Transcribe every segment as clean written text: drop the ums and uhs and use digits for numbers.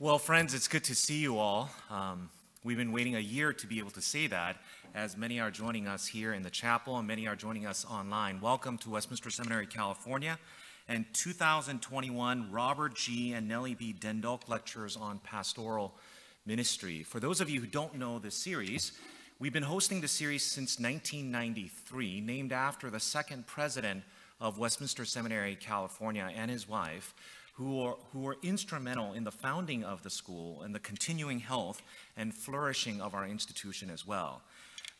Well, friends, it's good to see you all. We've been waiting a year to be able to say that, as many are joining us here in the chapel and many are joining us online. Welcome to Westminster Seminary, California, and 2021 Robert G. and Nellie B. den Dulk Lectures on Pastoral Ministry. For those of you who don't know this series, we've been hosting the series since 1993, named after the second president of Westminster Seminary, California, and his wife, who were instrumental in the founding of the school and the continuing health and flourishing of our institution as well.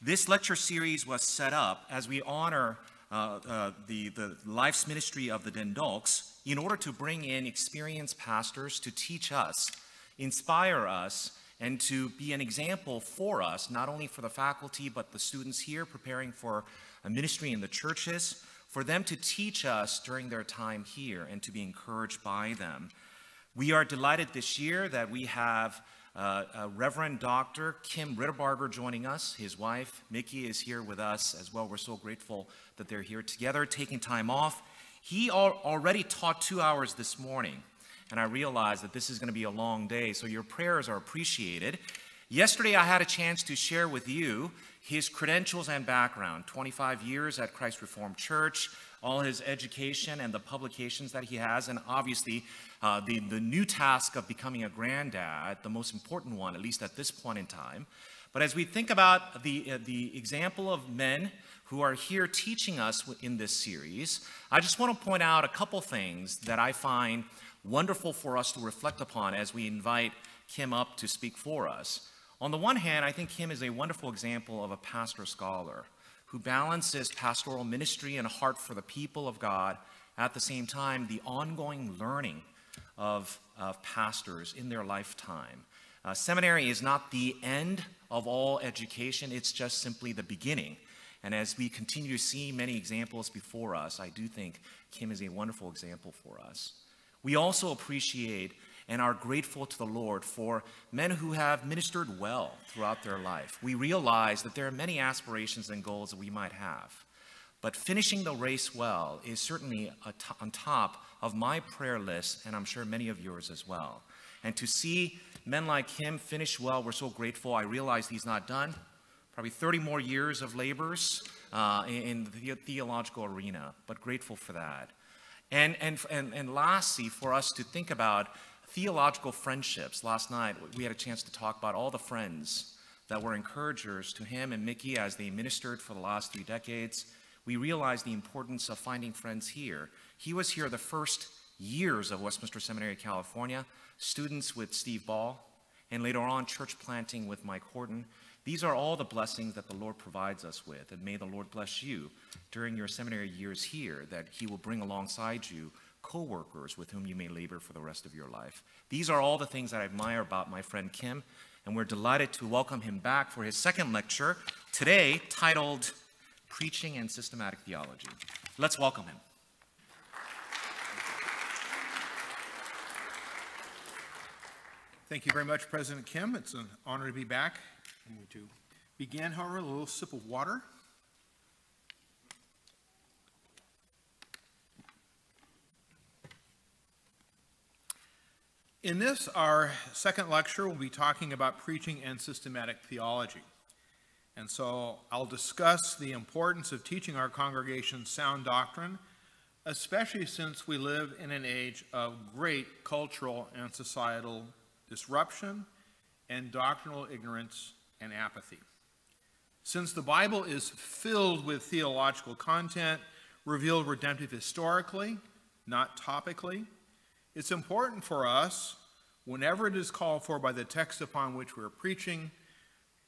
This lecture series was set up as we honor the life's ministry of the den Dulks in order to bring in experienced pastors to teach us, inspire us, and to be an example for us, not only for the faculty, but the students here preparing for a ministry in the churches, for them to teach us during their time here and to be encouraged by them. We are delighted this year that we have Reverend Dr. Kim Riddlebarger joining us. His wife, Mickey, is here with us as well. We're so grateful that they're here together, taking time off. He already taught 2 hours this morning, and I realized that this is going to be a long day, so your prayers are appreciated. Yesterday, I had a chance to share with you his credentials and background, 25 years at Christ Reformed Church, all his education and the publications that he has, and obviously the new task of becoming a granddad, the most important one, at least at this point in time. But as we think about the example of men who are here teaching us in this series, I just want to point out a couple things that I find wonderful for us to reflect upon as we invite Kim up to speak for us. On the one hand, I think Kim is a wonderful example of a pastor scholar who balances pastoral ministry and a heart for the people of God, at the same time, the ongoing learning of pastors in their lifetime. Seminary is not the end of all education, it's just simply the beginning. And as we continue to see many examples before us, I do think Kim is a wonderful example for us. We also appreciate and are grateful to the Lord for men who have ministered well throughout their life. We realize that there are many aspirations and goals that we might have, but finishing the race well is certainly on top of my prayer list, and I'm sure many of yours as well. And to see men like him finish well, we're so grateful. I realize he's not done. Probably 30 more years of labors in the theological arena, but grateful for that. And lastly, for us to think about theological friendships. Last night, we had a chance to talk about all the friends that were encouragers to him and Mickey as they ministered for the last 3 decades. We realized the importance of finding friends here. He was here the first years of Westminster Seminary, California, students with Steve Ball, and later on, church planting with Mike Horton. These are all the blessings that the Lord provides us with, and may the Lord bless you during your seminary years here, that he will bring alongside you co-workers with whom you may labor for the rest of your life. These are all the things that I admire about my friend Kim, and we're delighted to welcome him back for his second lecture today, titled Preaching and Systematic Theology. Let's welcome him. Thank you very much, President Kim. It's an honor to be back. And to begin, however, a little sip of water. In this, our second lecture, we'll be talking about preaching and systematic theology. And so I'll discuss the importance of teaching our congregation sound doctrine, especially since we live in an age of great cultural and societal disruption and doctrinal ignorance and apathy. Since the Bible is filled with theological content revealed redemptive historically, not topically, it's important for us, whenever it is called for by the text upon which we're preaching,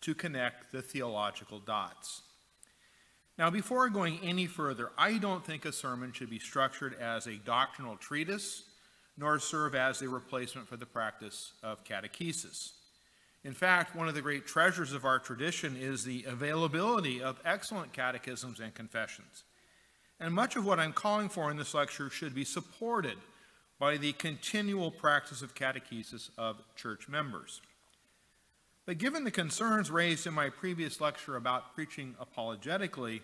to connect the theological dots. Now, before going any further, I don't think a sermon should be structured as a doctrinal treatise, nor serve as a replacement for the practice of catechesis. In fact, one of the great treasures of our tradition is the availability of excellent catechisms and confessions. And much of what I'm calling for in this lecture should be supported by the continual practice of catechesis of church members. But given the concerns raised in my previous lecture about preaching apologetically,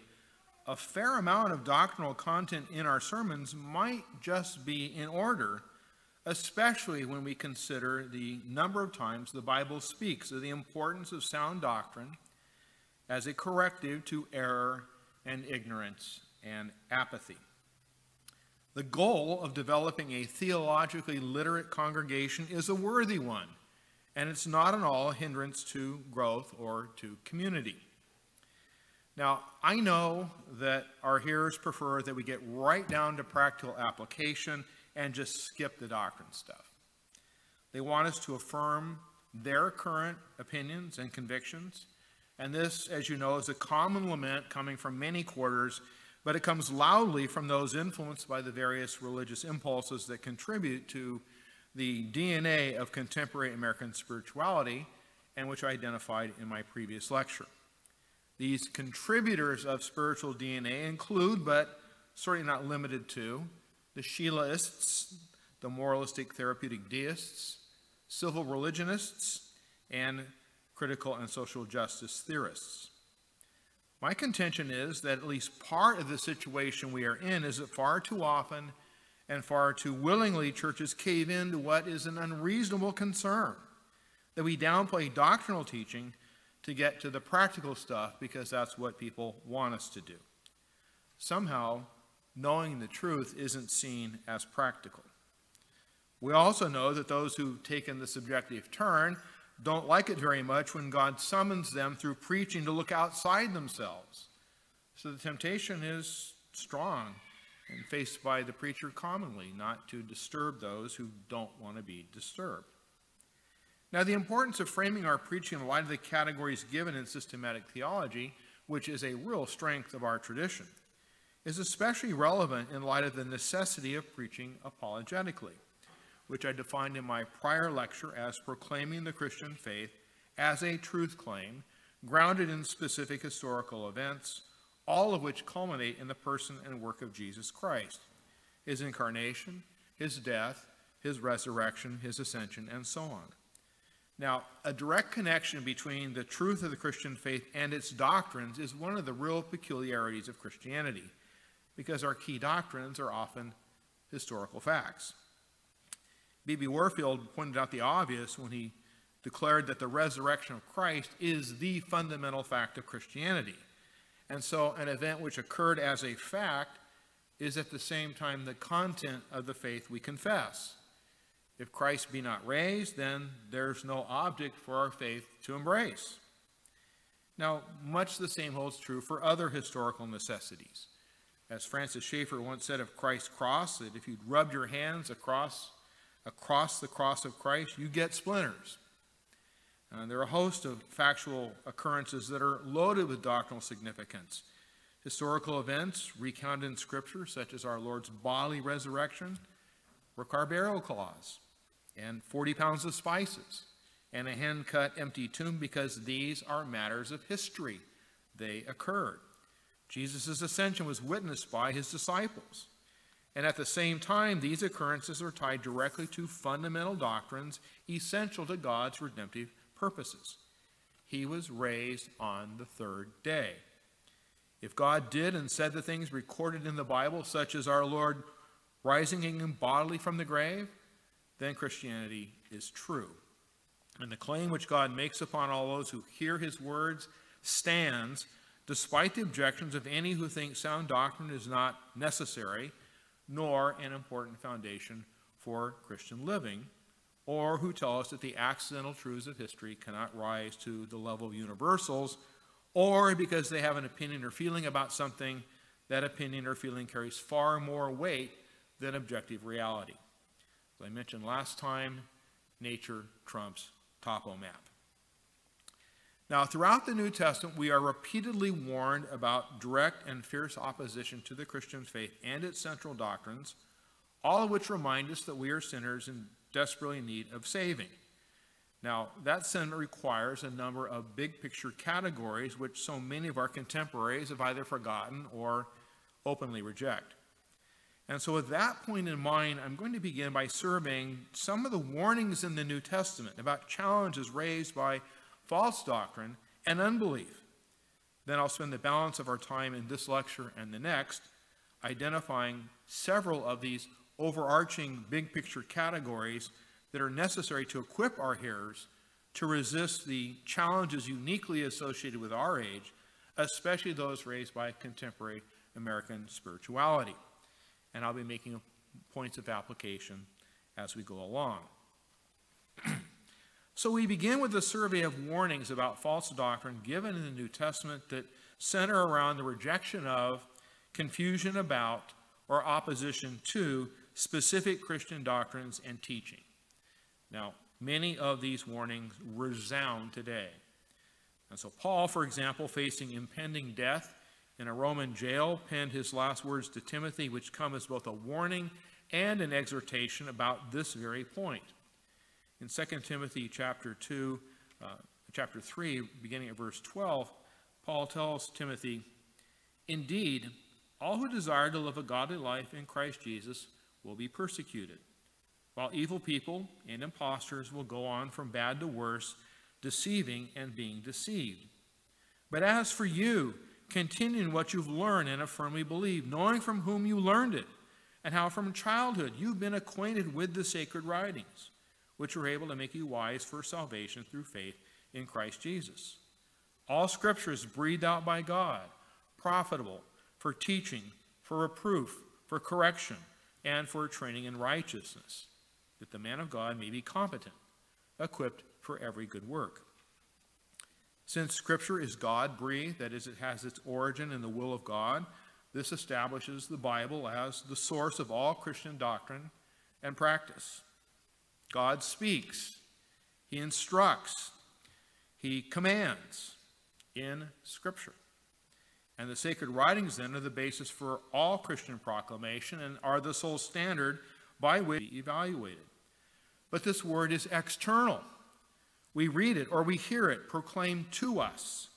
a fair amount of doctrinal content in our sermons might just be in order especially when we consider the number of times the Bible speaks of the importance of sound doctrine as a corrective to error and ignorance and apathy. The goal of developing a theologically literate congregation is a worthy one, and it's not at all a hindrance to growth or to community. Now, I know that our hearers prefer that we get right down to practical application and just skip the doctrine stuff. They want us to affirm their current opinions and convictions, and this, as you know, is a common lament coming from many quarters, but it comes loudly from those influenced by the various religious impulses that contribute to the DNA of contemporary American spirituality, and which I identified in my previous lecture. These contributors of spiritual DNA include, but certainly not limited to, the Shelaists, the moralistic therapeutic deists, civil religionists, and critical and social justice theorists. My contention is that at least part of the situation we are in is that far too often and far too willingly churches cave in to what is an unreasonable concern, that we downplay doctrinal teaching to get to the practical stuff because that's what people want us to do. Somehow, knowing the truth isn't seen as practical. We also know that those who've taken the subjective turn don't like it very much when God summons them through preaching to look outside themselves. So the temptation is strong and faced by the preacher commonly, not to disturb those who don't want to be disturbed. Now, the importance of framing our preaching in light of the categories given in systematic theology, which is a real strength of our tradition, is especially relevant in light of the necessity of preaching apologetically, which I defined in my prior lecture as proclaiming the Christian faith as a truth claim, grounded in specific historical events, all of which culminate in the person and work of Jesus Christ, his incarnation, his death, his resurrection, his ascension, and so on. Now, a direct connection between the truth of the Christian faith and its doctrines is one of the real peculiarities of Christianity, because our key doctrines are often historical facts. B.B. Warfield pointed out the obvious when he declared that the resurrection of Christ is the fundamental fact of Christianity. And so an event which occurred as a fact is at the same time the content of the faith we confess. If Christ be not raised, then there's no object for our faith to embrace. Now, much the same holds true for other historical necessities. As Francis Schaeffer once said of Christ's cross, that if you'd rubbed your hands across the cross of Christ, you get splinters. And there are a host of factual occurrences that are loaded with doctrinal significance. Historical events recounted in Scripture, such as our Lord's bodily resurrection, rocar burial cloths, and 40 pounds of spices, and a hand-cut empty tomb, because these are matters of history. They occurred. Jesus' ascension was witnessed by his disciples. And at the same time, these occurrences are tied directly to fundamental doctrines essential to God's redemptive purposes. He was raised on the third day. If God did and said the things recorded in the Bible, such as our Lord rising him bodily from the grave, then Christianity is true. And the claim which God makes upon all those who hear his words stands, despite the objections of any who think sound doctrine is not necessary, nor an important foundation for Christian living, or who tell us that the accidental truths of history cannot rise to the level of universals, or because they have an opinion or feeling about something, that opinion or feeling carries far more weight than objective reality. As I mentioned last time, nature trumps topo map. Now, throughout the New Testament, we are repeatedly warned about direct and fierce opposition to the Christian faith and its central doctrines, all of which remind us that we are sinners in desperately need of saving. Now, that sentiment requires a number of big picture categories which so many of our contemporaries have either forgotten or openly reject. And so with that point in mind, I'm going to begin by surveying some of the warnings in the New Testament about challenges raised by false doctrine and unbelief. Then I'll spend the balance of our time in this lecture and the next identifying several of these overarching big picture categories that are necessary to equip our hearers to resist the challenges uniquely associated with our age, especially those raised by contemporary American spirituality. And I'll be making points of application as we go along. So we begin with a survey of warnings about false doctrine given in the New Testament that center around the rejection of, confusion about, or opposition to specific Christian doctrines and teaching. Now, many of these warnings resound today. And so Paul, for example, facing impending death in a Roman jail, penned his last words to Timothy, which come as both a warning and an exhortation about this very point. In 2 Timothy chapter 3, beginning at verse 12, Paul tells Timothy, "Indeed, all who desire to live a godly life in Christ Jesus will be persecuted, while evil people and impostors will go on from bad to worse, deceiving and being deceived. But as for you, continue in what you've learned and have firmly believed, knowing from whom you learned it, and how from childhood you've been acquainted with the sacred writings, which were able to make you wise for salvation through faith in Christ Jesus. All Scripture is breathed out by God, profitable for teaching, for reproof, for correction, and for training in righteousness, that the man of God may be competent, equipped for every good work." Since Scripture is God-breathed, that is, it has its origin in the will of God, this establishes the Bible as the source of all Christian doctrine and practice. God speaks, He instructs, He commands in Scripture. And the sacred writings, then, are the basis for all Christian proclamation and are the sole standard by which we evaluate it. But this word is external. We read it or we hear it proclaimed to us.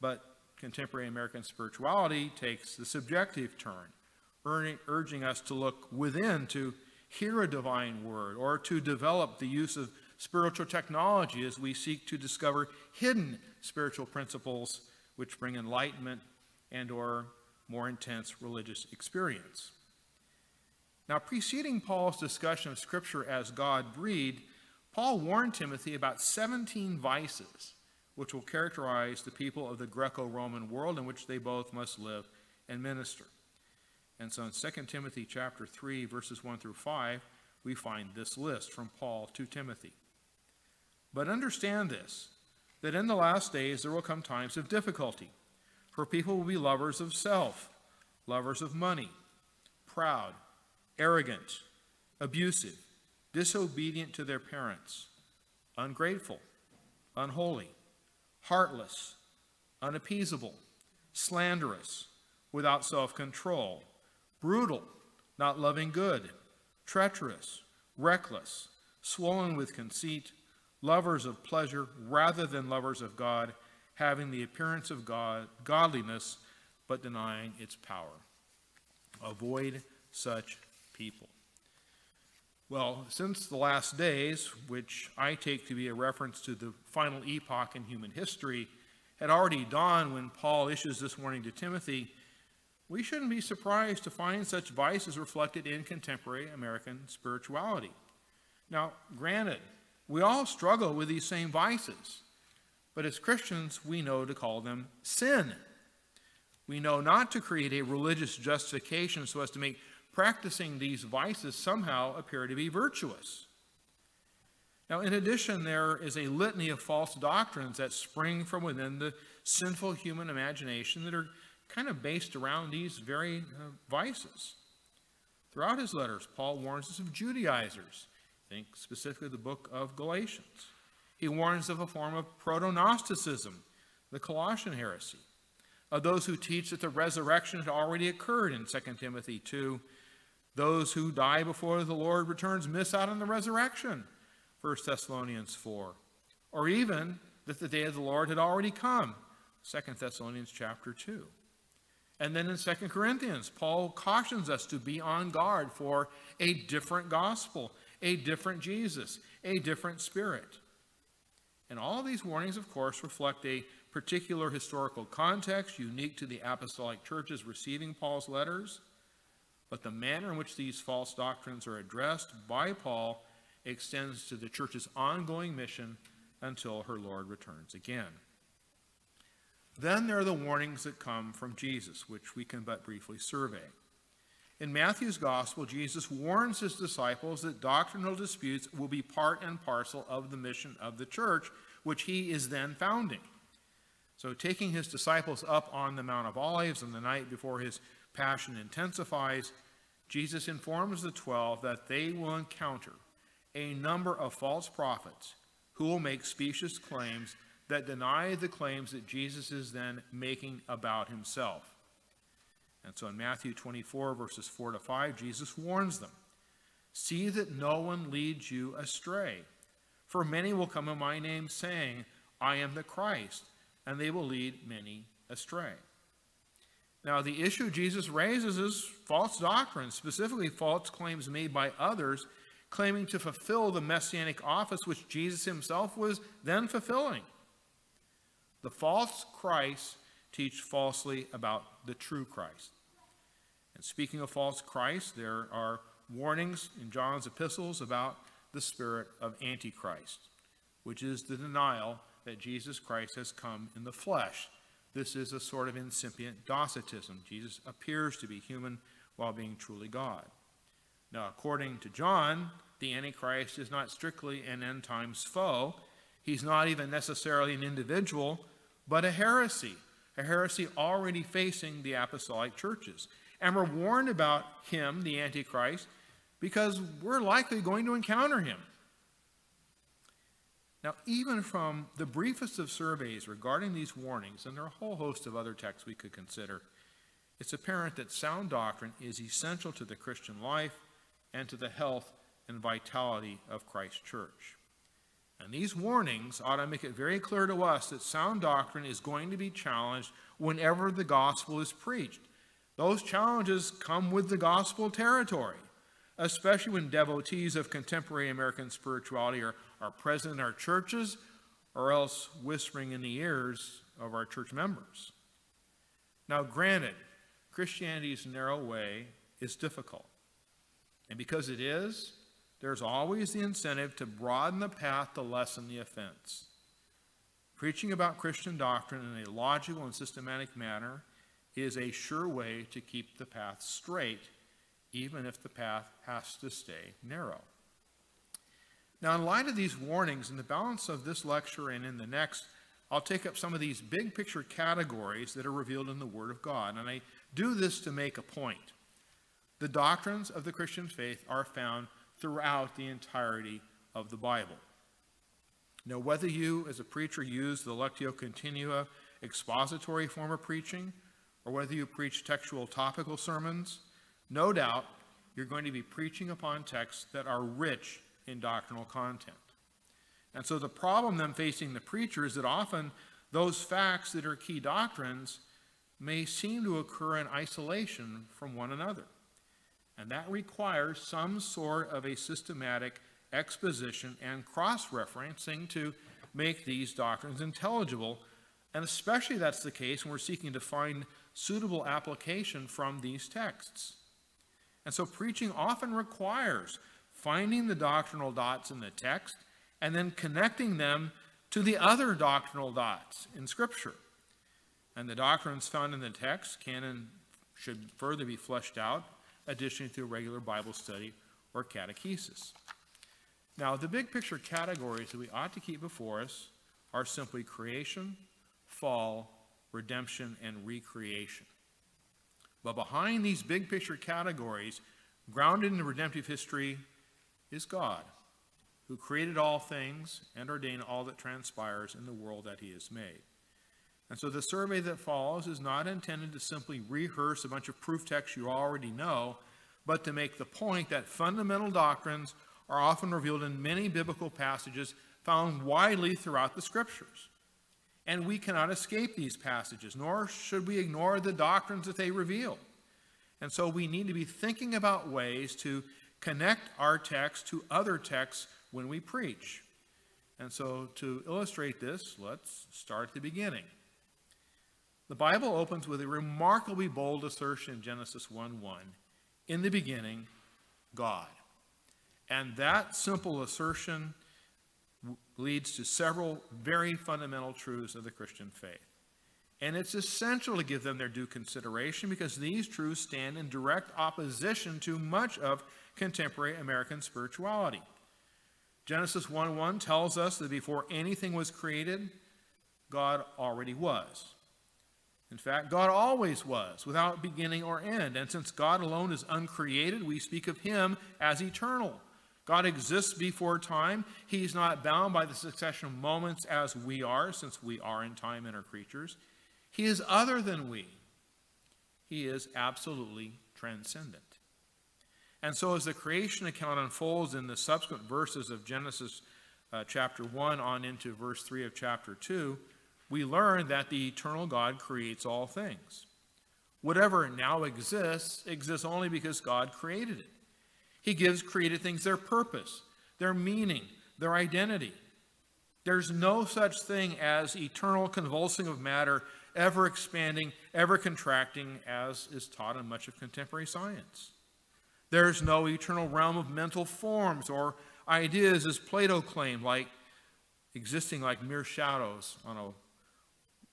But contemporary American spirituality takes the subjective turn, urging us to look within to hear a divine word or to develop the use of spiritual technology as we seek to discover hidden spiritual principles which bring enlightenment and or more intense religious experience. Now, preceding Paul's discussion of Scripture as God-breathed, Paul warned Timothy about 17 vices which will characterize the people of the Greco-Roman world in which they both must live and minister. And so in 2 Timothy chapter 3, verses 1 through 5, we find this list from Paul to Timothy. "But understand this, that in the last days there will come times of difficulty, for people will be lovers of self, lovers of money, proud, arrogant, abusive, disobedient to their parents, ungrateful, unholy, heartless, unappeasable, slanderous, without self-control, brutal, not loving good, treacherous, reckless, swollen with conceit, lovers of pleasure rather than lovers of God, having the appearance of godliness, but denying its power. Avoid such people." Well, since the last days, which I take to be a reference to the final epoch in human history, had already dawned when Paul issues this warning to Timothy, we shouldn't be surprised to find such vices reflected in contemporary American spirituality. Now, granted, we all struggle with these same vices, but as Christians, we know to call them sin. We know not to create a religious justification so as to make practicing these vices somehow appear to be virtuous. Now, in addition, there is a litany of false doctrines that spring from within the sinful human imagination that are kind of based around these very vices. Throughout his letters, Paul warns us of Judaizers. Think specifically the book of Galatians. He warns of a form of proto-Gnosticism, the Colossian heresy, of those who teach that the resurrection had already occurred in 2 Timothy 2. Those who die before the Lord returns miss out on the resurrection, 1 Thessalonians 4. Or even that the day of the Lord had already come, 2 Thessalonians chapter 2. And then in 2 Corinthians, Paul cautions us to be on guard for a different gospel, a different Jesus, a different spirit. And all these warnings, of course, reflect a particular historical context unique to the apostolic churches receiving Paul's letters. But the manner in which these false doctrines are addressed by Paul extends to the church's ongoing mission until her Lord returns again. Then there are the warnings that come from Jesus, which we can but briefly survey. In Matthew's gospel, Jesus warns his disciples that doctrinal disputes will be part and parcel of the mission of the church, which he is then founding. So taking his disciples up on the Mount of Olives on the night before his passion intensifies, Jesus informs the 12 that they will encounter a number of false prophets who will make specious claims that deny the claims that Jesus is then making about himself. And so in Matthew 24, verses 4 to 5, Jesus warns them, "See that no one leads you astray, for many will come in my name saying, 'I am the Christ,' and they will lead many astray." Now the issue Jesus raises is false doctrine, specifically false claims made by others claiming to fulfill the messianic office which Jesus himself was then fulfilling. The false Christs teach falsely about the true Christ. And speaking of false Christs, there are warnings in John's epistles about the spirit of Antichrist, which is the denial that Jesus Christ has come in the flesh. This is a sort of incipient docetism. Jesus appears to be human while being truly God. Now, according to John, the Antichrist is not strictly an end times foe. He's not even necessarily an individual, but a heresy already facing the apostolic churches. And we're warned about him, the Antichrist, because we're likely going to encounter him. Now, even from the briefest of surveys regarding these warnings, and there are a whole host of other texts we could consider, it's apparent that sound doctrine is essential to the Christian life and to the health and vitality of Christ's church. And these warnings ought to make it very clear to us that sound doctrine is going to be challenged whenever the gospel is preached. Those challenges come with the gospel territory, especially when devotees of contemporary American spirituality are present in our churches or else whispering in the ears of our church members. Now, granted, Christianity's narrow way is difficult. And because it is, there's always the incentive to broaden the path to lessen the offense. Preaching about Christian doctrine in a logical and systematic manner is a sure way to keep the path straight, even if the path has to stay narrow. Now, in light of these warnings, in the balance of this lecture and in the next, I'll take up some of these big picture categories that are revealed in the Word of God. And I do this to make a point. The doctrines of the Christian faith are found throughout the entirety of the Bible. Now, whether you as a preacher use the Lectio Continua expository form of preaching, or whether you preach textual topical sermons, no doubt you're going to be preaching upon texts that are rich in doctrinal content. And so the problem then facing the preacher is that often those facts that are key doctrines may seem to occur in isolation from one another. And that requires some sort of a systematic exposition and cross-referencing to make these doctrines intelligible. And especially that's the case when we're seeking to find suitable application from these texts. And so preaching often requires finding the doctrinal dots in the text and then connecting them to the other doctrinal dots in Scripture. And the doctrines found in the text can and should further be fleshed out, additionally through regular Bible study or catechesis. Now, the big picture categories that we ought to keep before us are simply creation, fall, redemption, and recreation. But behind these big picture categories, grounded in the redemptive history, is God, who created all things and ordained all that transpires in the world that he has made. And so the survey that follows is not intended to simply rehearse a bunch of proof texts you already know, but to make the point that fundamental doctrines are often revealed in many biblical passages found widely throughout the Scriptures. And we cannot escape these passages, nor should we ignore the doctrines that they reveal. And so we need to be thinking about ways to connect our text to other texts when we preach. And so to illustrate this, let's start at the beginning. The Bible opens with a remarkably bold assertion in Genesis 1:1. in the beginning, God. And that simple assertion leads to several very fundamental truths of the Christian faith. And it's essential to give them their due consideration because these truths stand in direct opposition to much of contemporary American spirituality. Genesis 1:1 tells us that before anything was created, God already was. In fact, God always was, without beginning or end. And since God alone is uncreated, we speak of him as eternal. God exists before time. He's not bound by the succession of moments as we are, since we are in time and are creatures. He is other than we. He is absolutely transcendent. And so as the creation account unfolds in the subsequent verses of Genesis chapter 1 on into verse 3 of chapter 2, we learn that the eternal God creates all things. Whatever now exists, exists only because God created it. He gives created things their purpose, their meaning, their identity. There's no such thing as eternal convulsing of matter, ever expanding, ever contracting, as is taught in much of contemporary science. There's no eternal realm of mental forms or ideas, as Plato claimed, like existing like mere shadows on a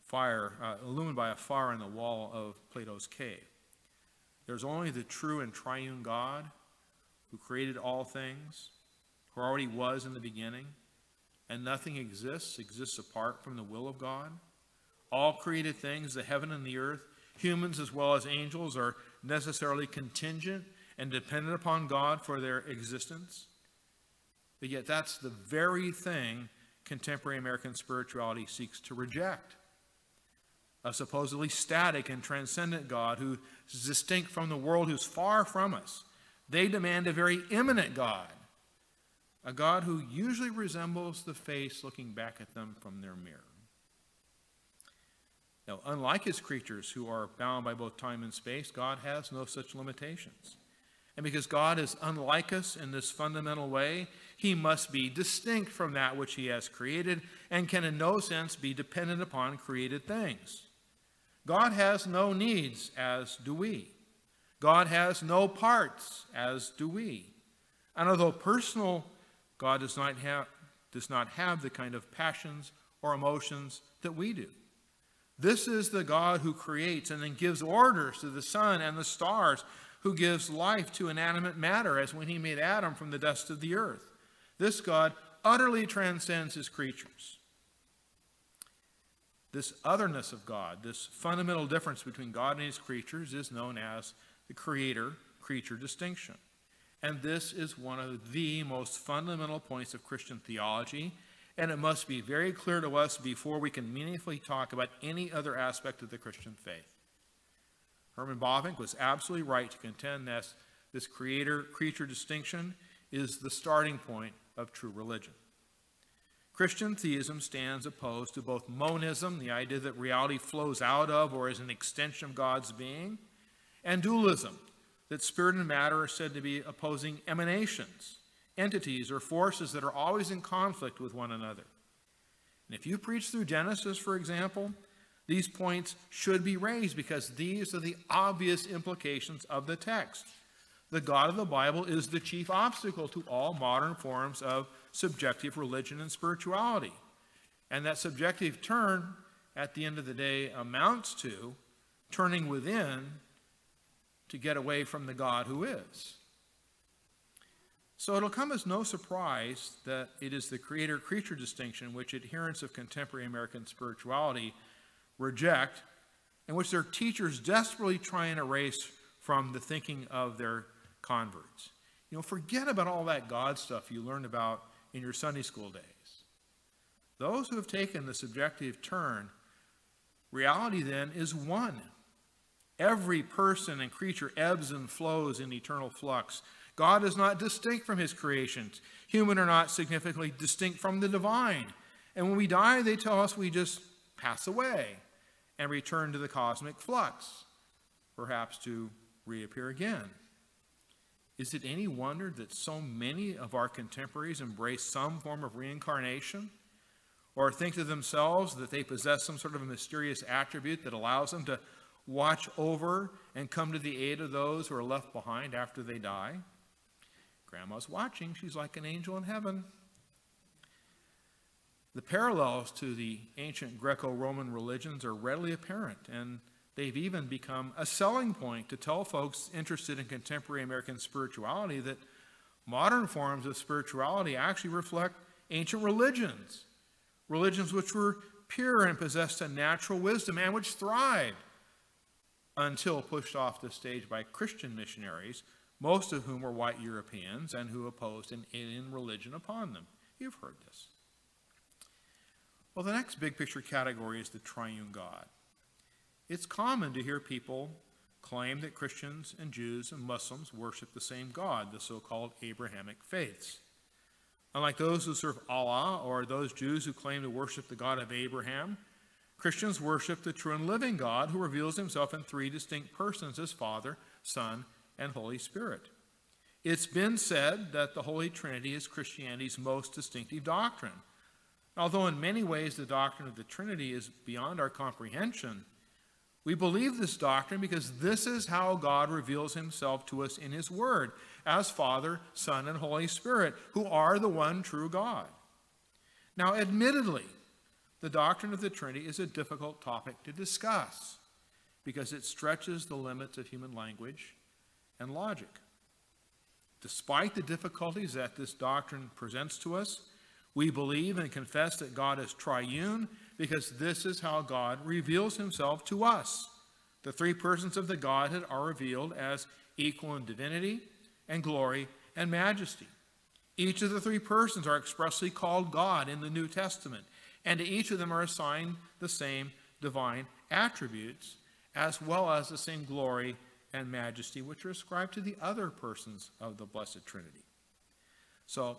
fire, illumined by a fire in the wall of Plato's cave. There's only the true and triune God who created all things, who already was in the beginning, and nothing exists apart from the will of God. All created things, the heaven and the earth, humans as well as angels, are necessarily contingent and dependent upon God for their existence. But yet that's the very thing contemporary American spirituality seeks to reject. A supposedly static and transcendent God who is distinct from the world, who's far from us. They demand a very immanent God, a God who usually resembles the face looking back at them from their mirror. Now, unlike his creatures who are bound by both time and space, God has no such limitations. And because God is unlike us in this fundamental way, he must be distinct from that which he has created and can in no sense be dependent upon created things. God has no needs, as do we. God has no parts, as do we. And although personal, God does not have the kind of passions or emotions that we do. This is the God who creates and then gives orders to the sun and the stars, who gives life to inanimate matter as when he made Adam from the dust of the earth. This God utterly transcends his creatures. This otherness of God, this fundamental difference between God and his creatures, is known as the creator-creature distinction. And this is one of the most fundamental points of Christian theology, and it must be very clear to us before we can meaningfully talk about any other aspect of the Christian faith. Herman Bavinck was absolutely right to contend that this creator-creature distinction is the starting point of true religion. Christian theism stands opposed to both monism, the idea that reality flows out of or is an extension of God's being, and dualism, that spirit and matter are said to be opposing emanations, entities, or forces that are always in conflict with one another. And if you preach through Genesis, for example, these points should be raised because these are the obvious implications of the text. The God of the Bible is the chief obstacle to all modern forms of subjective religion and spirituality. And that subjective turn, at the end of the day, amounts to turning within to get away from the God who is. So it'll come as no surprise that it is the creator-creature distinction which adherents of contemporary American spirituality reject, and which their teachers desperately try and erase from the thinking of their converts. You know, forget about all that God stuff you learned about in your Sunday school days. Those who have taken the subjective turn, reality then is one. Every person and creature ebbs and flows in eternal flux. God is not distinct from his creations. Human are not significantly distinct from the divine. And when we die, they tell us we just pass away and return to the cosmic flux, perhaps to reappear again. Is it any wonder that so many of our contemporaries embrace some form of reincarnation, or think to themselves that they possess some sort of a mysterious attribute that allows them to watch over and come to the aid of those who are left behind after they die. Grandma's watching. She's like an angel in heaven. The parallels to the ancient Greco-Roman religions are readily apparent, and they've even become a selling point to tell folks interested in contemporary American spirituality that modern forms of spirituality actually reflect ancient religions, religions which were pure and possessed a natural wisdom and which thrived until pushed off the stage by Christian missionaries, most of whom were white Europeans and who opposed an alien religion upon them. You've heard this. Well, the next big picture category is the triune God. It's common to hear people claim that Christians and Jews and Muslims worship the same God, the so-called Abrahamic faiths. Unlike those who serve Allah or those Jews who claim to worship the God of Abraham, Christians worship the true and living God who reveals himself in three distinct persons as Father, Son, and Holy Spirit. It's been said that the Holy Trinity is Christianity's most distinctive doctrine. Although in many ways the doctrine of the Trinity is beyond our comprehension, we believe this doctrine because this is how God reveals himself to us in his word as Father, Son, and Holy Spirit, who are the one true God. Now, admittedly, the doctrine of the Trinity is a difficult topic to discuss because it stretches the limits of human language and logic. Despite the difficulties that this doctrine presents to us, we believe and confess that God is triune because this is how God reveals himself to us. The three persons of the Godhead are revealed as equal in divinity and glory and majesty. Each of the three persons are expressly called God in the New Testament, and to each of them are assigned the same divine attributes as well as the same glory and majesty which are ascribed to the other persons of the Blessed Trinity. So,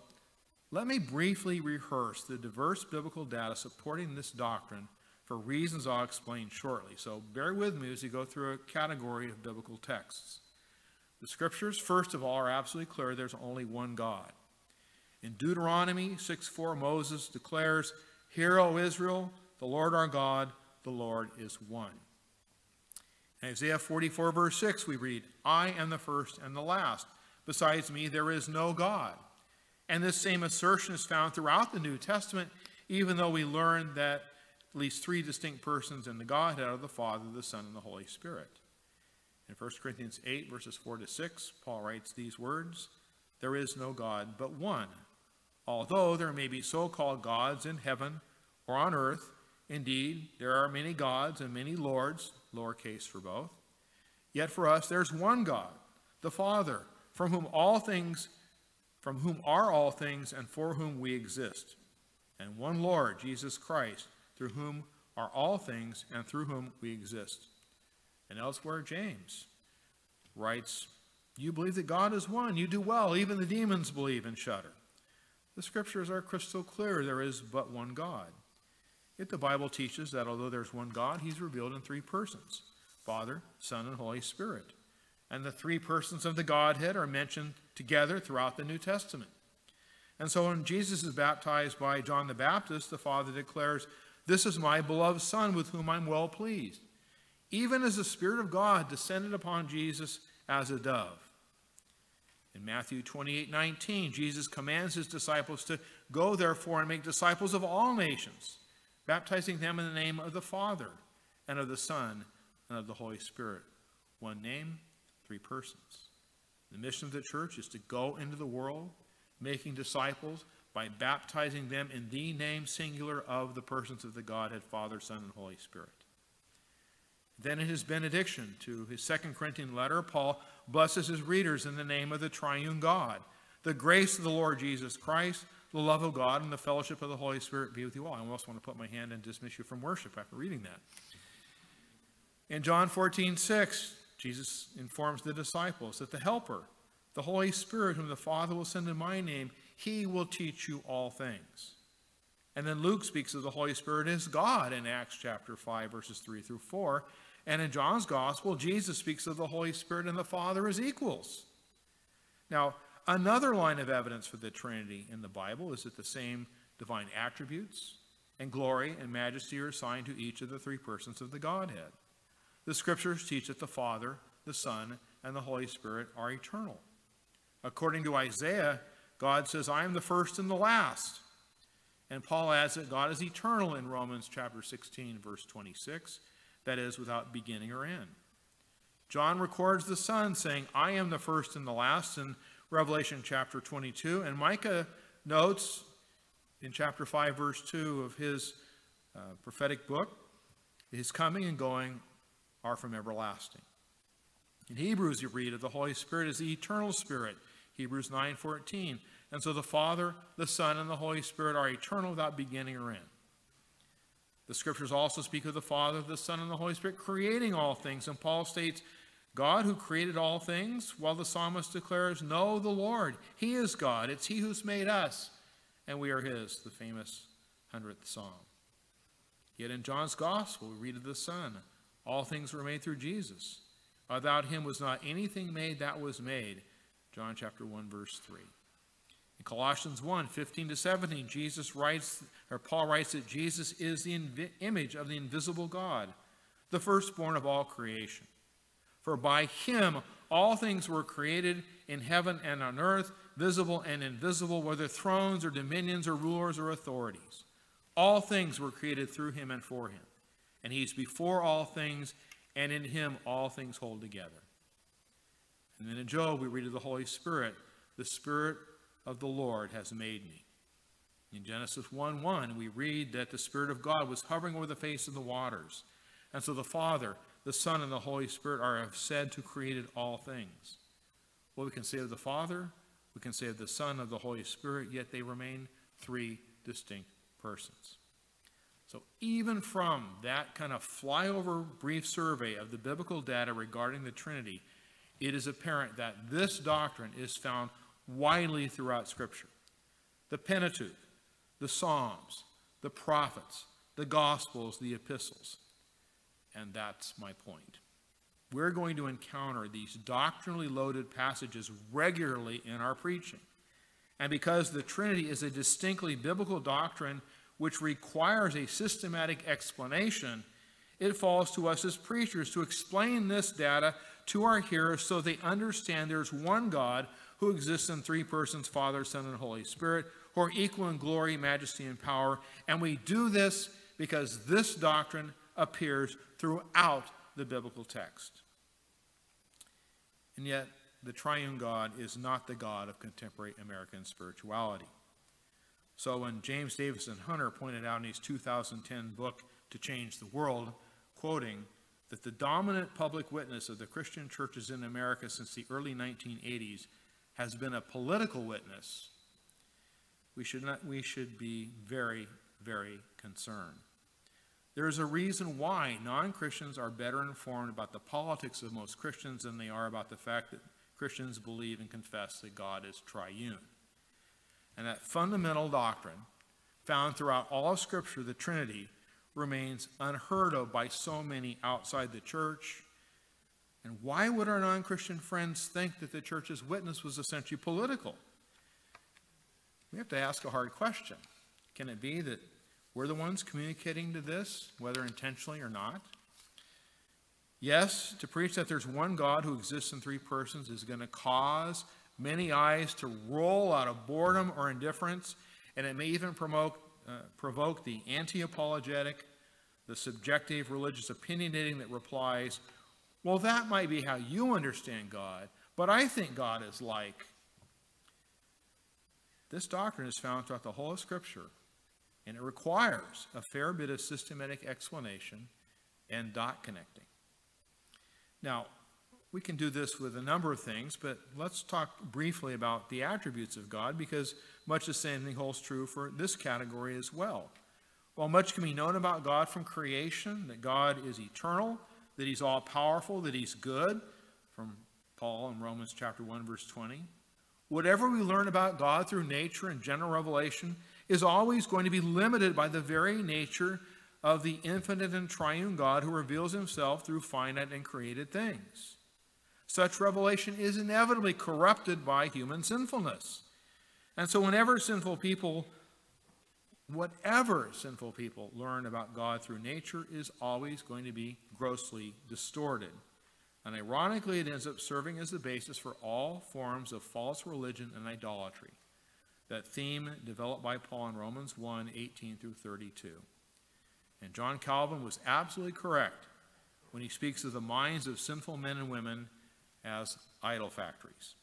let me briefly rehearse the diverse biblical data supporting this doctrine for reasons I'll explain shortly. So bear with me as we go through a category of biblical texts. The scriptures, first of all, are absolutely clear there's only one God. In Deuteronomy 6:4, Moses declares, "Hear, O Israel, the Lord our God, the Lord is one." In Isaiah 44, verse 6, we read, "I am the first and the last. Besides me, there is no God." And this same assertion is found throughout the New Testament, even though we learn that at least three distinct persons in the Godhead are the Father, the Son, and the Holy Spirit. In 1 Corinthians 8, verses 4-6, Paul writes these words, "There is no God but one, although there may be so-called gods in heaven or on earth. Indeed, there are many gods and many lords," lowercase for both. "Yet for us there's one God, the Father, from whom are all things and for whom we exist, and one Lord, Jesus Christ, through whom are all things and through whom we exist." And elsewhere, James writes, "You believe that God is one. You do well. Even the demons believe and shudder." The scriptures are crystal clear. There is but one God. Yet the Bible teaches that although there's one God, he's revealed in three persons, Father, Son, and Holy Spirit. And the three persons of the Godhead are mentioned together throughout the New Testament. And so when Jesus is baptized by John the Baptist, the Father declares, "This is my beloved Son with whom I'm well pleased," even as the Spirit of God descended upon Jesus as a dove. In Matthew 28:19, Jesus commands his disciples to go therefore and make disciples of all nations, baptizing them in the name of the Father and of the Son and of the Holy Spirit. One name, three persons. The mission of the church is to go into the world, making disciples by baptizing them in the name singular of the persons of the Godhead, Father, Son, and Holy Spirit. Then in his benediction to his 2 Corinthian letter, Paul blesses his readers in the name of the triune God. "The grace of the Lord Jesus Christ, the love of God, and the fellowship of the Holy Spirit be with you all." I almost want to put my hand and dismiss you from worship after reading that. In John 14:6, Jesus informs the disciples that the Helper, the Holy Spirit, whom the Father will send in my name, he will teach you all things. And then Luke speaks of the Holy Spirit as God in Acts chapter 5, verses 3-4. And in John's Gospel, Jesus speaks of the Holy Spirit and the Father as equals. Now, another line of evidence for the Trinity in the Bible is that the same divine attributes and glory and majesty are assigned to each of the three persons of the Godhead. The scriptures teach that the Father, the Son, and the Holy Spirit are eternal. According to Isaiah, God says, I am the first and the last. And Paul adds that God is eternal in Romans chapter 16, verse 26, that is, without beginning or end. John records the Son saying, I am the first and the last in Revelation chapter 22. And Micah notes in chapter 5, verse 2 of his prophetic book, his coming and going are from everlasting. In Hebrews, you read of the Holy Spirit as the eternal Spirit, Hebrews 9:14. And so the Father, the Son, and the Holy Spirit are eternal without beginning or end. The scriptures also speak of the Father, the Son, and the Holy Spirit creating all things. And Paul states, God who created all things, while the psalmist declares, know the Lord. He is God. It's he who's made us, and we are his, the famous 100th Psalm. Yet in John's Gospel, we read of the Son. All things were made through Jesus. Without him was not anything made that was made. John chapter 1, verse 3. In Colossians 1, 15 to 17, Paul writes that Jesus is the image of the invisible God, the firstborn of all creation. For by him all things were created in heaven and on earth, visible and invisible, whether thrones or dominions or rulers or authorities. All things were created through him and for him. And he's before all things, and in him all things hold together. And then in Job, we read of the Holy Spirit. The Spirit of the Lord has made me. In Genesis 1:1, we read that the Spirit of God was hovering over the face of the waters. And so the Father, the Son, and the Holy Spirit are said to have created all things. Well, we can say of the Father, we can say of the Son, of the Holy Spirit, yet they remain three distinct persons. So even from that kind of flyover brief survey of the biblical data regarding the Trinity, it is apparent that this doctrine is found widely throughout Scripture. The Pentateuch, the Psalms, the Prophets, the Gospels, the Epistles. And that's my point. We're going to encounter these doctrinally loaded passages regularly in our preaching. And because the Trinity is a distinctly biblical doctrine which requires a systematic explanation, it falls to us as preachers to explain this data to our hearers so they understand there's one God who exists in three persons, Father, Son, and Holy Spirit, who are equal in glory, majesty, and power. And we do this because this doctrine appears throughout the biblical text. And yet, the triune God is not the God of contemporary American spirituality. So when James Davison Hunter pointed out in his 2010 book, To Change the World, quoting that the dominant public witness of the Christian churches in America since the early 1980s has been a political witness, we should be very, very concerned. There is a reason why non-Christians are better informed about the politics of most Christians than they are about the fact that Christians believe and confess that God is triune. And that fundamental doctrine, found throughout all of Scripture, the Trinity, remains unheard of by so many outside the church. And why would our non-Christian friends think that the church's witness was essentially political? We have to ask a hard question. Can it be that we're the ones communicating to this, whether intentionally or not? Yes, to preach that there's one God who exists in three persons is going to cause many eyes to roll out of boredom or indifference, and it may even provoke the anti-apologetic, the subjective religious opinionating that replies, well, that might be how you understand God, but I think God is like. This doctrine is found throughout the whole of Scripture. And it requires a fair bit of systematic explanation and dot connecting. Now, we can do this with a number of things, but let's talk briefly about the attributes of God, because much the same thing holds true for this category as well. While much can be known about God from creation, that God is eternal, that he's all-powerful, that he's good, from Paul in Romans chapter 1, verse 20, whatever we learn about God through nature and general revelation is always going to be limited by the very nature of the infinite and triune God who reveals himself through finite and created things. Such revelation is inevitably corrupted by human sinfulness. And so whenever sinful people Whatever sinful people learn about God through nature is always going to be grossly distorted. And ironically, it ends up serving as the basis for all forms of false religion and idolatry. That theme developed by Paul in Romans 1:18 through 32. And John Calvin was absolutely correct when he speaks of the minds of sinful men and women as idol factories.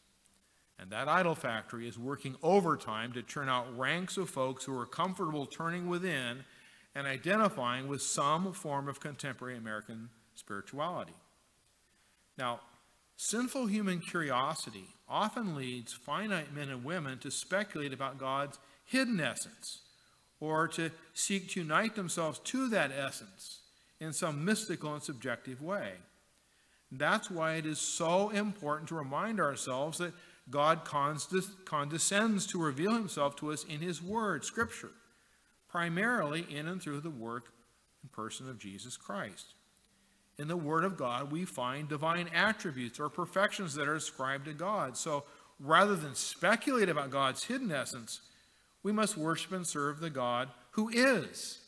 And that idol factory is working overtime to churn out ranks of folks who are comfortable turning within and identifying with some form of contemporary American spirituality. Now, sinful human curiosity often leads finite men and women to speculate about God's hidden essence, or to seek to unite themselves to that essence in some mystical and subjective way. That's why it is so important to remind ourselves that God condescends to reveal himself to us in his word, Scripture, primarily in and through the work and person of Jesus Christ. In the word of God, we find divine attributes or perfections that are ascribed to God. So rather than speculate about God's hidden essence, we must worship and serve the God who is,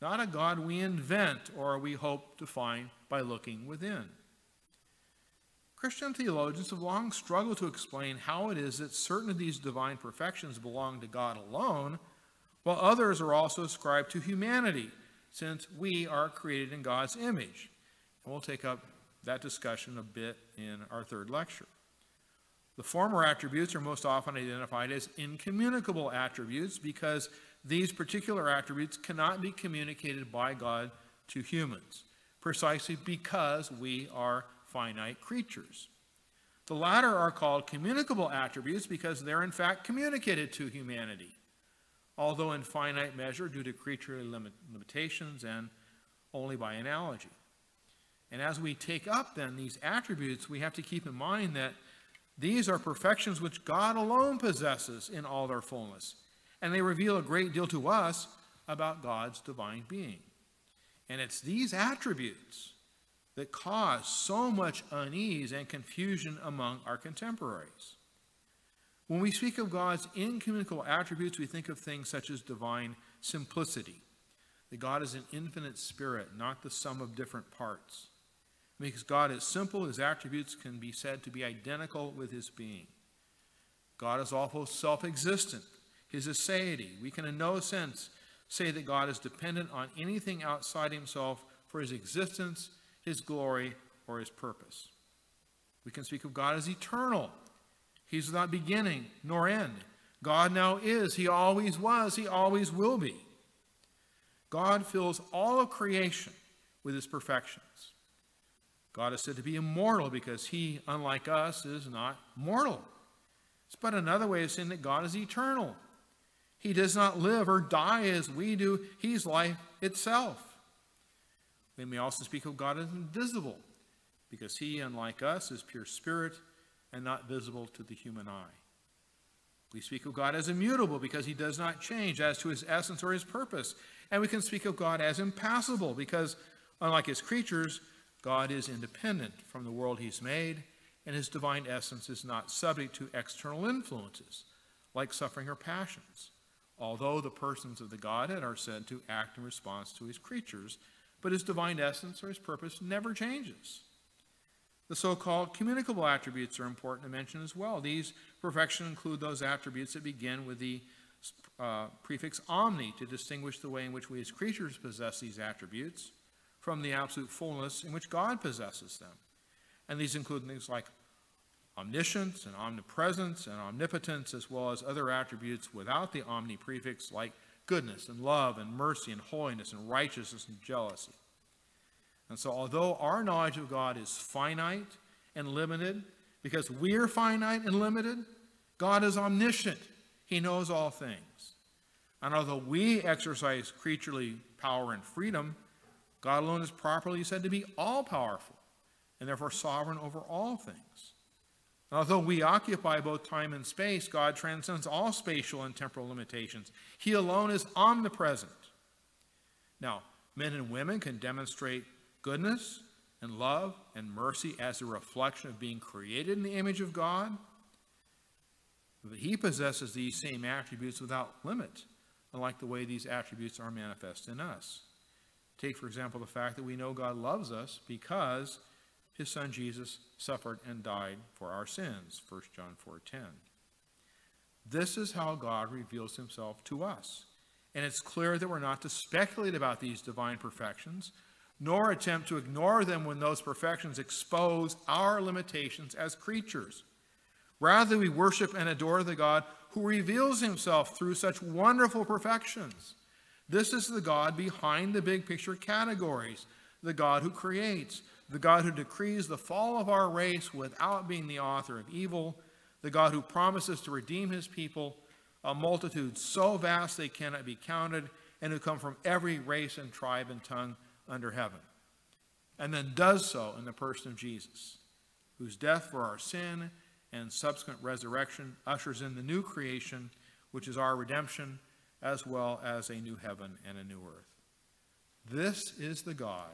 not a God we invent or we hope to find by looking within. Christian theologians have long struggled to explain how it is that certain of these divine perfections belong to God alone, while others are also ascribed to humanity, since we are created in God's image. And we'll take up that discussion a bit in our third lecture. The former attributes are most often identified as incommunicable attributes because these particular attributes cannot be communicated by God to humans, precisely because we are finite creatures. The latter are called communicable attributes because they're in fact communicated to humanity, although in finite measure due to creaturely limitations and only by analogy. And as we take up then these attributes, we have to keep in mind that these are perfections which God alone possesses in all their fullness, and they reveal a great deal to us about God's divine being. And it's these attributes that cause so much unease and confusion among our contemporaries. When we speak of God's incommunicable attributes, we think of things such as divine simplicity, that God is an infinite spirit, not the sum of different parts. Because God is simple, his attributes can be said to be identical with his being. God is also self-existent, his aseity. We can in no sense say that God is dependent on anything outside himself for his existence, his glory, or his purpose. We can speak of God as eternal. He's without beginning nor end. God now is. He always was. He always will be. God fills all of creation with his perfections. God is said to be immortal because he, unlike us, is not mortal. It's but another way of saying that God is eternal. He does not live or die as we do. He's life itself. We may also speak of God as invisible because he, unlike us, is pure spirit and not visible to the human eye. We speak of God as immutable because he does not change as to his essence or his purpose. And we can speak of God as impassible because, unlike his creatures, God is independent from the world he's made, and his divine essence is not subject to external influences, like suffering or passions, although the persons of the Godhead are said to act in response to his creatures, but his divine essence or his purpose never changes. The so-called communicable attributes are important to mention as well. These perfections include those attributes that begin with the prefix omni to distinguish the way in which we as creatures possess these attributes from the absolute fullness in which God possesses them. And these include things like omniscience and omnipresence and omnipotence, as well as other attributes without the omni prefix like goodness and love and mercy and holiness and righteousness and jealousy. And so although our knowledge of God is finite and limited, because we're finite and limited, God is omniscient. He knows all things. And although we exercise creaturely power and freedom, God alone is properly said to be all-powerful and therefore sovereign over all things. And although we occupy both time and space, God transcends all spatial and temporal limitations. He alone is omnipresent. Now, men and women can demonstrate goodness and love and mercy as a reflection of being created in the image of God. He possesses these same attributes without limit, and like the way these attributes are manifest in us. Take, for example, the fact that we know God loves us because his son Jesus suffered and died for our sins, 1 John 4:10. This is how God reveals himself to us. And it's clear that we're not to speculate about these divine perfections, nor attempt to ignore them when those perfections expose our limitations as creatures. Rather, we worship and adore the God who reveals himself through such wonderful perfections. This is the God behind the big picture categories, the God who creates, the God who decrees the fall of our race without being the author of evil, the God who promises to redeem his people, a multitude so vast they cannot be counted, and who come from every race and tribe and tongue under heaven, and then does so in the person of Jesus, whose death for our sin and subsequent resurrection ushers in the new creation, which is our redemption, as well as a new heaven and a new earth. This is the God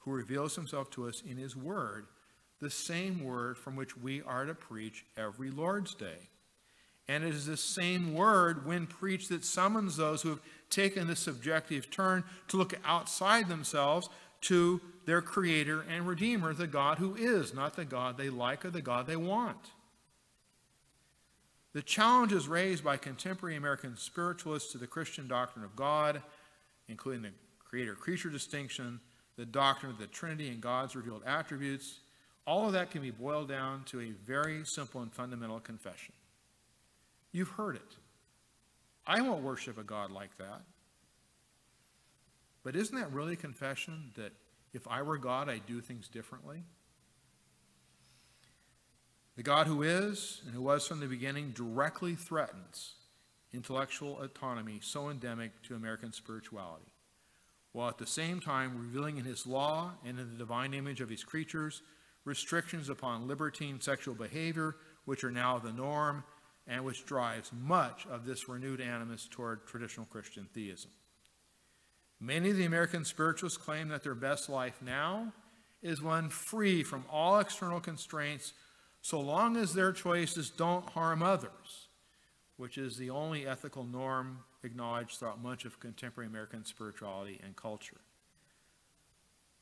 who reveals himself to us in his word, the same word from which we are to preach every Lord's Day. And it is this same word, when preached, that summons those who have taken this subjective turn to look outside themselves to their creator and redeemer, the God who is, not the God they like or the God they want. The challenges raised by contemporary American spiritualists to the Christian doctrine of God, including the creator-creature distinction, the doctrine of the Trinity and God's revealed attributes, all of that can be boiled down to a very simple and fundamental confession. You've heard it. I won't worship a God like that. But isn't that really a confession that if I were God, I'd do things differently? The God who is and who was from the beginning directly threatens intellectual autonomy so endemic to American spirituality, while at the same time revealing in his law and in the divine image of his creatures restrictions upon libertine sexual behavior, which are now the norm, and which drives much of this renewed animus toward traditional Christian theism. Many of the American spiritualists claim that their best life now is one free from all external constraints, so long as their choices don't harm others, which is the only ethical norm acknowledged throughout much of contemporary American spirituality and culture.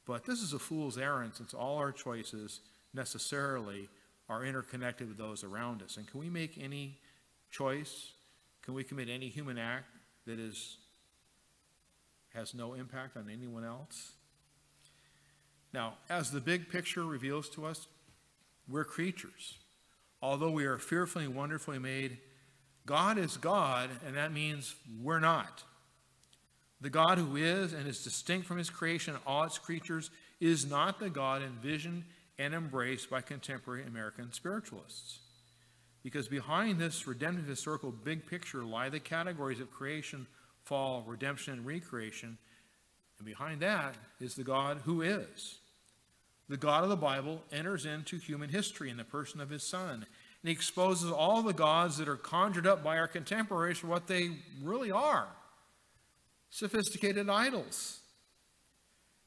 But this is a fool's errand, since all our choices necessarily are interconnected with those around us. And can we make any choice? Can we commit any human act that has no impact on anyone else? Now, as the big picture reveals to us, we're creatures. Although we are fearfully and wonderfully made, God is God, and that means we're not. The God who is and is distinct from his creation and all its creatures is not the God envisioned and embraced by contemporary American spiritualists. Because behind this redemptive historical big picture lie the categories of creation, fall, redemption, and recreation. And behind that is the God who is. The God of the Bible enters into human history in the person of his son. And he exposes all the gods that are conjured up by our contemporaries for what they really are: sophisticated idols.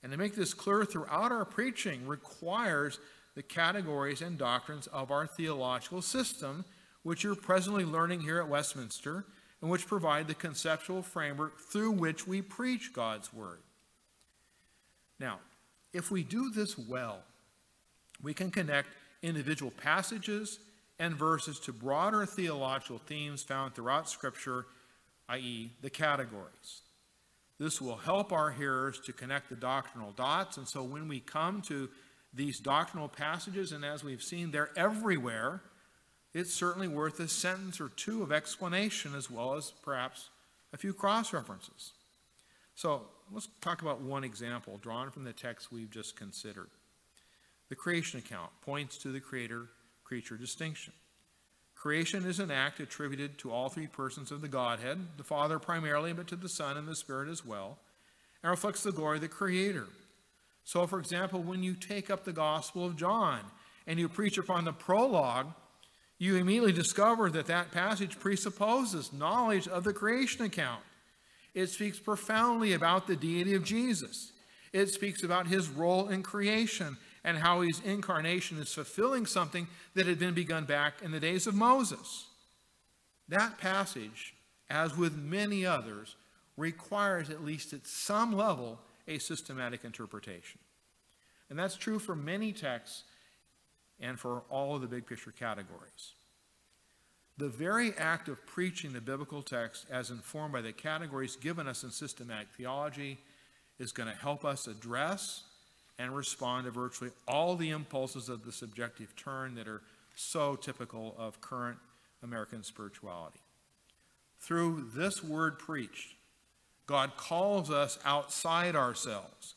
And to make this clear throughout our preaching requires the categories and doctrines of our theological system, which you're presently learning here at Westminster, and which provide the conceptual framework through which we preach God's word. Now, if we do this well, we can connect individual passages and verses to broader theological themes found throughout Scripture, i.e., the categories. This will help our hearers to connect the doctrinal dots, and so when we come to these doctrinal passages, and as we've seen, they're everywhere, it's certainly worth a sentence or two of explanation, as well as perhaps a few cross-references. So let's talk about one example drawn from the text we've just considered. The creation account points to the creator-creature distinction. Creation is an act attributed to all three persons of the Godhead, the Father primarily, but to the Son and the Spirit as well, and reflects the glory of the Creator. So, for example, when you take up the Gospel of John and you preach upon the prologue, you immediately discover that that passage presupposes knowledge of the creation account. It speaks profoundly about the deity of Jesus. It speaks about his role in creation and how his incarnation is fulfilling something that had been begun back in the days of Moses. That passage, as with many others, requires, at least at some level, a systematic interpretation. And that's true for many texts and for all of the big picture categories. The very act of preaching the biblical text as informed by the categories given us in systematic theology is going to help us address and respond to virtually all the impulses of the subjective turn that are so typical of current American spirituality. Through this word preached, God calls us outside ourselves.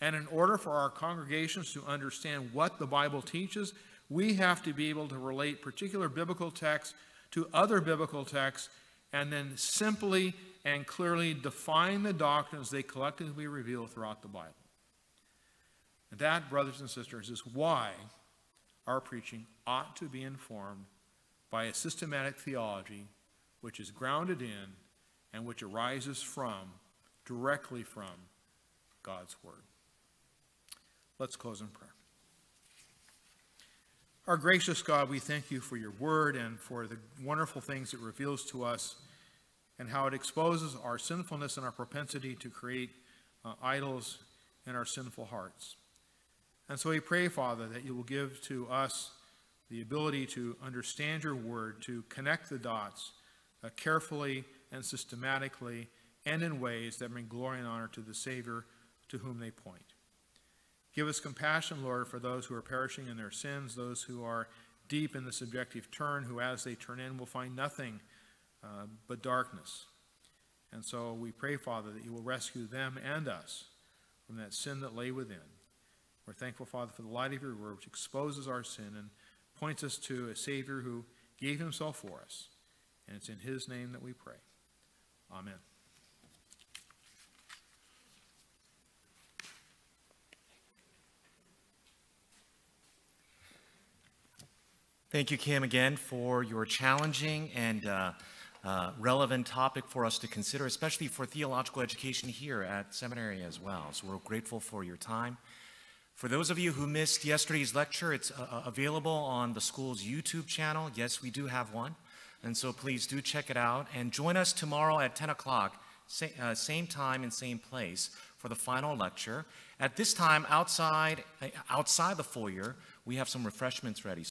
And in order for our congregations to understand what the Bible teaches, we have to be able to relate particular biblical texts to other biblical texts, and then simply and clearly define the doctrines they collectively reveal throughout the Bible. And that, brothers and sisters, is why our preaching ought to be informed by a systematic theology which is grounded in and which arises from, directly from, God's Word. Let's close in prayer. Our gracious God, we thank you for your word and for the wonderful things it reveals to us and how it exposes our sinfulness and our propensity to create idols in our sinful hearts. And so we pray, Father, that you will give to us the ability to understand your word, to connect the dots carefully and systematically and in ways that bring glory and honor to the Savior to whom they point. Give us compassion, Lord, for those who are perishing in their sins, those who are deep in the subjective turn, who as they turn in will find nothing but darkness. And so we pray, Father, that you will rescue them and us from that sin that lay within. We're thankful, Father, for the light of your word, which exposes our sin and points us to a Savior who gave himself for us. And it's in his name that we pray. Amen. Thank you, Kim, again for your challenging and relevant topic for us to consider, especially for theological education here at seminary as well. So we're grateful for your time. For those of you who missed yesterday's lecture, it's available on the school's YouTube channel. Yes, we do have one. And so please do check it out. And join us tomorrow at 10 o'clock, same time and same place, for the final lecture. At this time, outside the foyer, we have some refreshments ready.